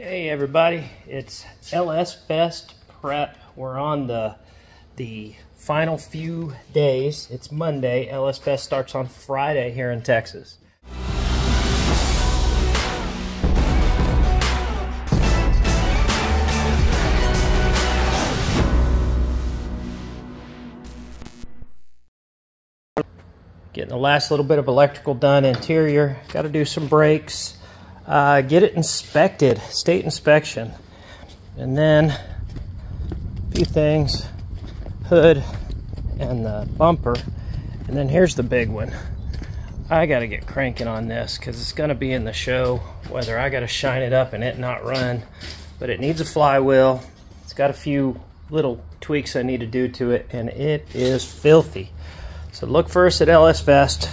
Hey everybody, it's LS Fest prep. We're on the final few days. It's Monday. LS Fest starts on Friday here in Texas. Getting the last little bit of electrical done interior. Got to do some brakes. Get it inspected, state inspection, and then a few things, hood and the bumper, and then here's the big one. I gotta get cranking on this because it's gonna be in the show whether I gotta shine it up and it not run, but it needs a flywheel. It's got a few little tweaks I need to do to it, and it is filthy. So look for us at LS Fest.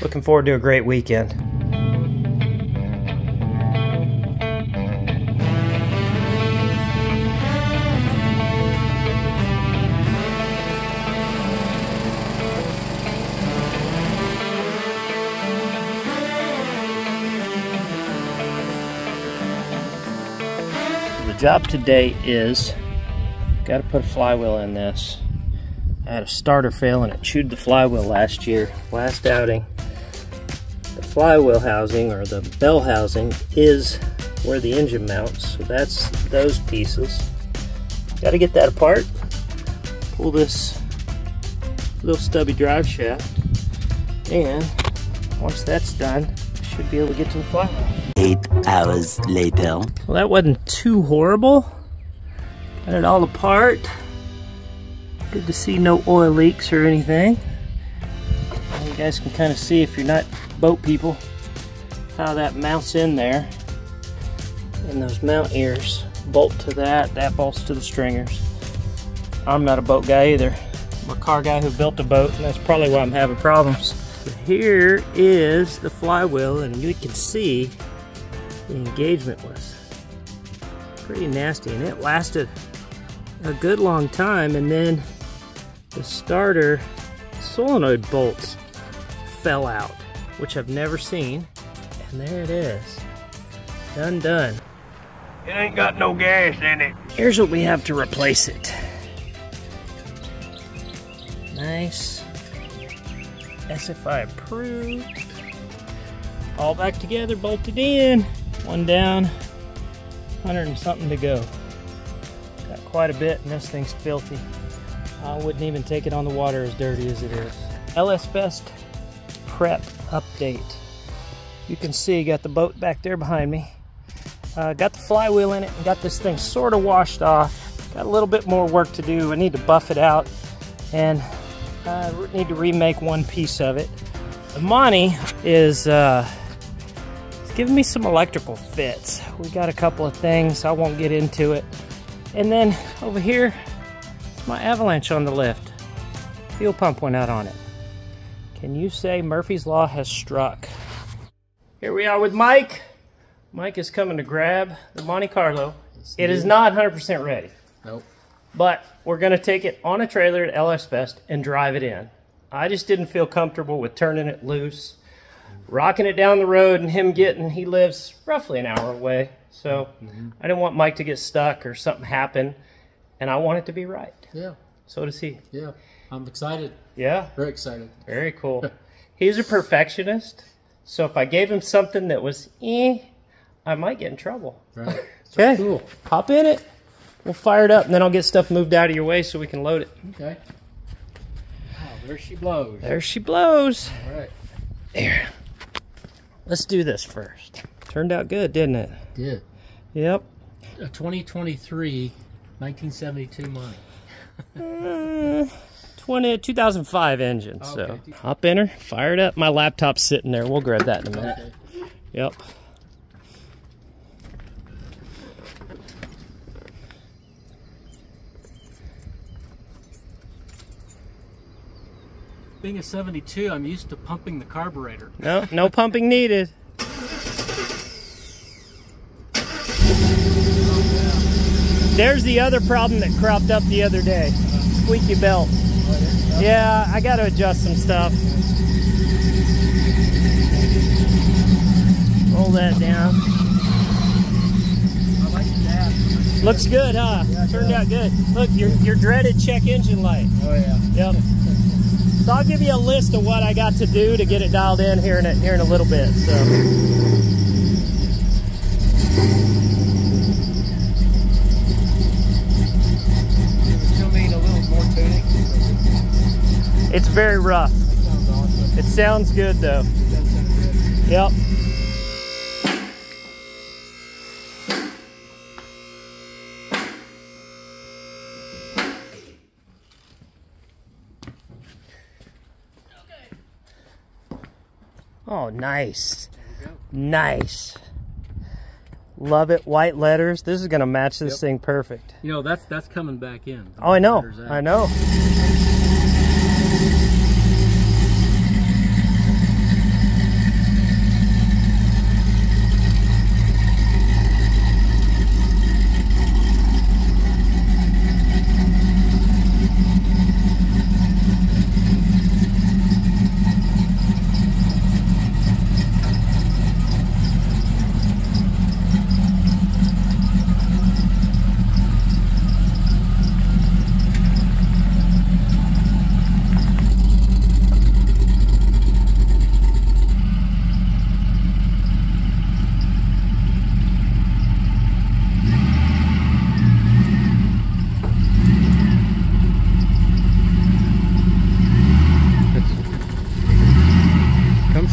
Looking forward to a great weekend. Job today is got to put a flywheel in this. I had a starter fail and it chewed the flywheel last year, last outing. The flywheel housing or the bell housing is where the engine mounts, so that's those pieces. Got to get that apart, pull this little stubby drive shaft, and once that's done, should be able to get to the flywheel. 8 hours later. Well, that wasn't too horrible. Got it all apart. Good to see no oil leaks or anything. Well, you guys can kind of see, if you're not boat people, how that mounts in there. And those mount ears bolt to that, that bolts to the stringers. I'm not a boat guy either. I'm a car guy who built a boat, and that's probably why I'm having problems. Here is the flywheel, and you can see the engagement was pretty nasty, and it lasted a good long time, and then the starter solenoid bolts fell out, which I've never seen, and there it is. Done. It ain't got no gas in it. Here's what we have to replace it. Nice. SFI approved. All back together, bolted in. One down, 100 and something to go. Got quite a bit, and this thing's filthy. I wouldn't even take it on the water as dirty as it is. LS Fest prep update. You can see, got the boat back there behind me. Got the flywheel in it, and got this thing sort of washed off. Got a little bit more work to do. I need to buff it out, and I need to remake one piece of it. The Monte is it's giving me some electrical fits. We got a couple of things. I won't get into it. And then over here, it's my Avalanche on the lift. Fuel pump went out on it. Can you say Murphy's Law has struck? Here we are with Mike. Mike is coming to grab the Monte Carlo. It is not 100% ready. Nope. But we're going to take it on a trailer at LS Fest and drive it in. I just didn't feel comfortable with turning it loose, rocking it down the road, and he lives roughly an hour away. So I didn't want Mike to get stuck or something happen, and I want it to be right. Yeah. So does he. Yeah. I'm excited. Yeah. Very excited. Very cool. He's a perfectionist, so if I gave him something that was I might get in trouble. Right. Okay. So cool. Hop in it. We'll fire it up, and then I'll get stuff moved out of your way so we can load it. Okay. Oh, there she blows. There she blows. All right. There. Let's do this first. Turned out good, didn't it? Did. Yep. A 2023, 1972 Monte. 2005 engine. Oh, okay. So hop in her, fire it up. My laptop's sitting there. We'll grab that in a minute. Okay. Yep. Being a 72, I'm used to pumping the carburetor. No, no pumping needed. There's the other problem that cropped up the other day. Squeaky belt. Yeah, I got to adjust some stuff. Roll that down. Looks good, huh? Yeah, turned out good. Look, your dreaded check engine light. Oh yeah. Yep. So I'll give you a list of what I got to do to get it dialed in here in a little bit. Still need a little more tuning. It's very rough. That sounds awesome. It sounds good though. It does sound good. Yep. Oh, nice. Nice. Love it. White letters. This is going to match this thing perfect. You know, that's coming back in. Oh, I know. I know.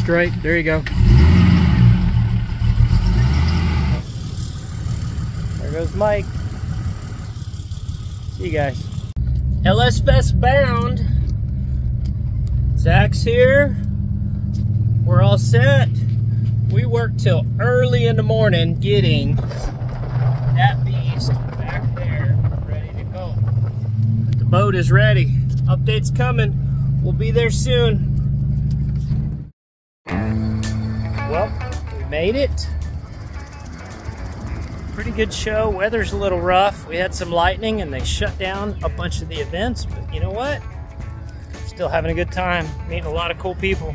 Right, there you go. There goes Mike. See you guys. LS Fest bound. Zach's here. We're all set. We worked till early in the morning getting that beast back there ready to go. The boat is ready. Update's coming. We'll be there soon. Well, we made it. Pretty good show. Weather's a little rough. We had some lightning and they shut down a bunch of the events, but you know what? Still having a good time. Meeting a lot of cool people.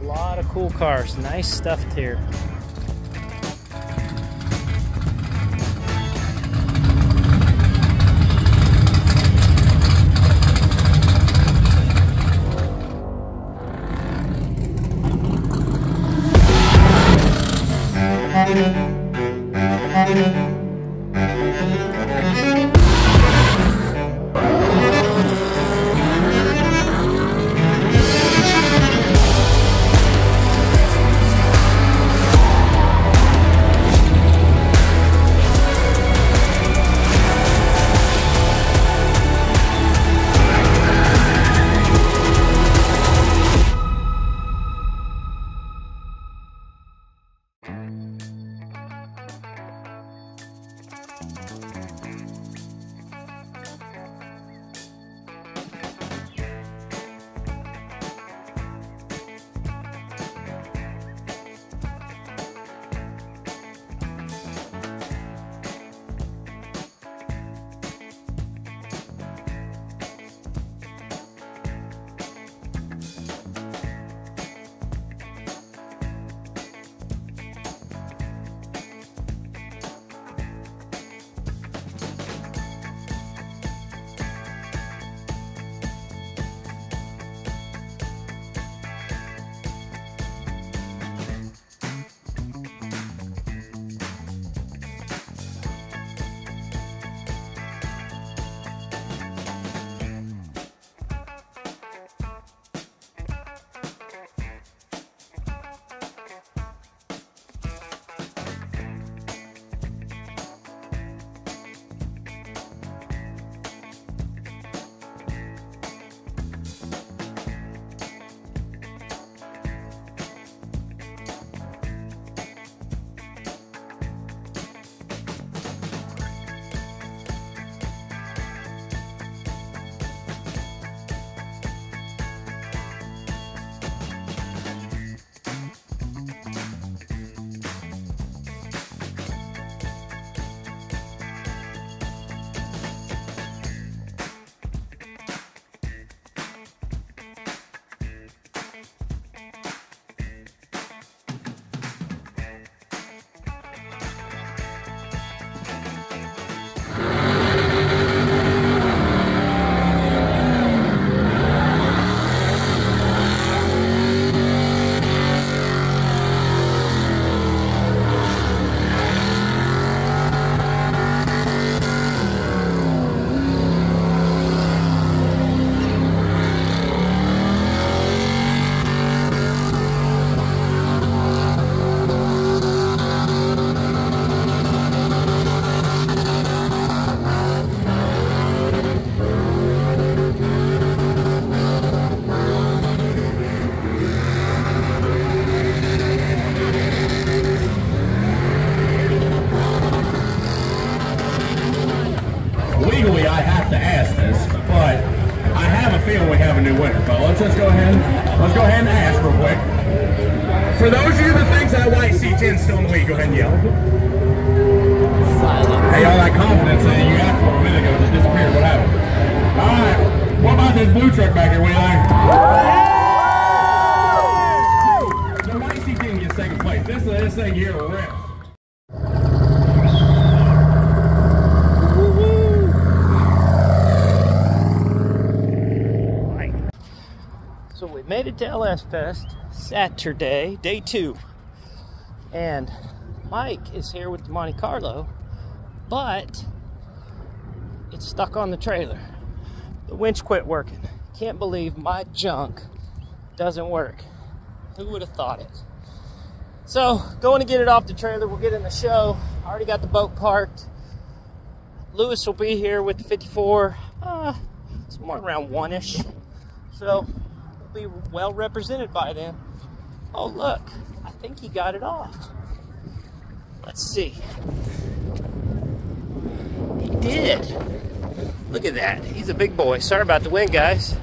A lot of cool cars. Nice stuff here. new winner. But let's just go ahead. Let's go ahead and ask real quick. For those of you that think that white C10 still in the lead, go ahead and yell. Silence. Hey, all that confidence that you got for a minute ago just disappeared. What happened? All right. What about this blue truck back here? What do you like? So white C10 gets second place. This thing here rips. So we made it to LS Fest Saturday, day 2, and Mike is here with the Monte Carlo, but it's stuck on the trailer. The winch quit working. Can't believe my junk doesn't work. Who would have thought it? So going to get it off the trailer. We'll get in the show. I already got the boat parked. Lewis will be here with the 54. It's more around 1-ish. So be well represented by then. Oh look, I think he got it off. Let's see. He did. Look at that. He's a big boy. Sorry about the wind, guys.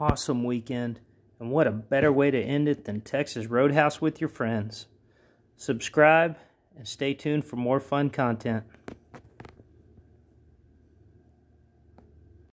Awesome weekend, and what a better way to end it than Texas Roadhouse with your friends. Subscribe and stay tuned for more fun content.